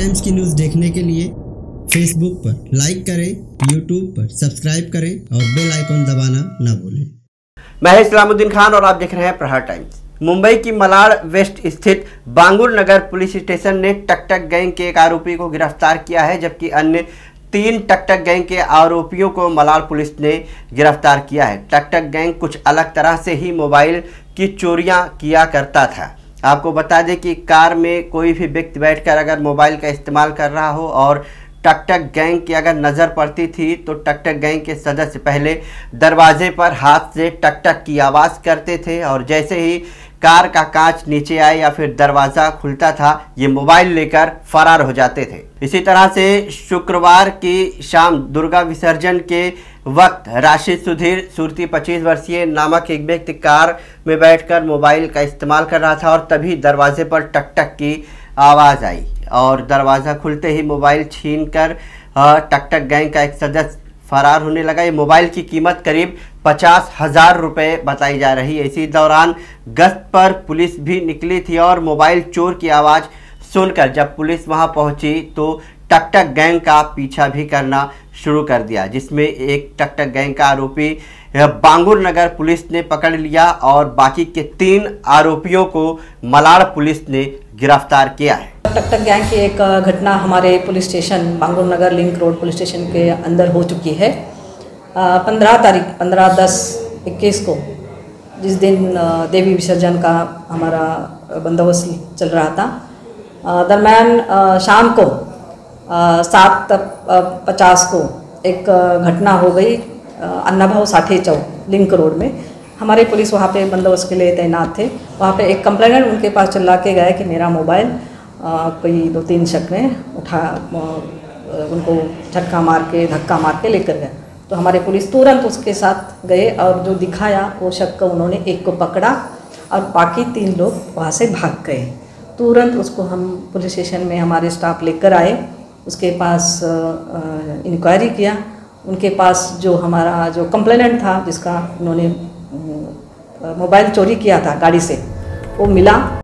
Crimes की news देखने के लिए फेसबुक पर लाइक करें, यूट्यूब पर सब्सक्राइब करें और बेल आइकन दबाना ना भूलें। मैं इस्लामुद्दीन खान और आप देख रहे हैं प्रहार टाइम्स। मुंबई की मलाड वेस्ट स्थित बांगुर नगर पुलिस स्टेशन ने टकटक गैंग के एक आरोपी को गिरफ्तार किया है, जबकि अन्य 3 टकटक गैंग के आरोपियों को मलाड पुलिस ने गिरफ्तार किया है। टकटक गैंग कुछ अलग तरह से ही मोबाइल की चोरियां किया करता था। आपको बता दें कि कार में कोई भी व्यक्ति बैठकर अगर मोबाइल का इस्तेमाल कर रहा हो और टकटक गैंग की अगर नज़र पड़ती थी तो टकटक गैंग के सदस्य पहले दरवाजे पर हाथ से टकटक की आवाज़ करते थे और जैसे ही कार का कांच नीचे आए या फिर दरवाज़ा खुलता था ये मोबाइल लेकर फरार हो जाते थे। इसी तरह से शुक्रवार की शाम दुर्गा विसर्जन के वक्त राशिद सुधीर सूरती 25 वर्षीय नामक एक व्यक्ति कार में बैठकर मोबाइल का इस्तेमाल कर रहा था और तभी दरवाजे पर टकटक की आवाज़ आई और दरवाज़ा खुलते ही मोबाइल छीनकर टकटक गैंग का एक सदस्य फरार होने लगा। ये मोबाइल की कीमत करीब 50,000 रुपये बताई जा रही है। इसी दौरान गश्त पर पुलिस भी निकली थी और मोबाइल चोर की आवाज़ सुनकर जब पुलिस वहां पहुंची तो टकटक गैंग का पीछा भी करना शुरू कर दिया, जिसमें एक टकटक गैंग का आरोपी बांगुर नगर पुलिस ने पकड़ लिया और बाकी के 3 आरोपियों को मलाड पुलिस ने गिरफ्तार किया है। टकटक गैंग की एक घटना हमारे police station Bangur Nagar link road police station के अंदर हो चुकी है। 15 तारीख 15/10/21 को, जिस दिन देवी विसर्जन का हमारा बंदोबस्त चल रहा था, दरम्यान शाम को 7:50 को एक घटना हो गई अन्नाभाव साठे चौक लिंक रोड में। हमारे पुलिस वहाँ पे बंदोबस्त के लिए तैनात थे। वहाँ पे एक कंप्लेनेंट उनके पास चिल्ला के गए कि मेरा मोबाइल कोई 2-3 शख्स ने उठा, उनको धक्का मार के लेकर गए। तो हमारे पुलिस तुरंत उसके साथ गए और जो दिखाया वो शख्स उन्होंने एक को पकड़ा और बाकी 3 लोग वहाँ से भाग गए। तुरंत उसको हम पुलिस स्टेशन में हमारे स्टाफ लेकर आए, उसके पास इंक्वायरी किया। उनके पास जो हमारा जो कंप्लेनेंट था जिसका उन्होंने मोबाइल चोरी किया था गाड़ी से, वो मिला।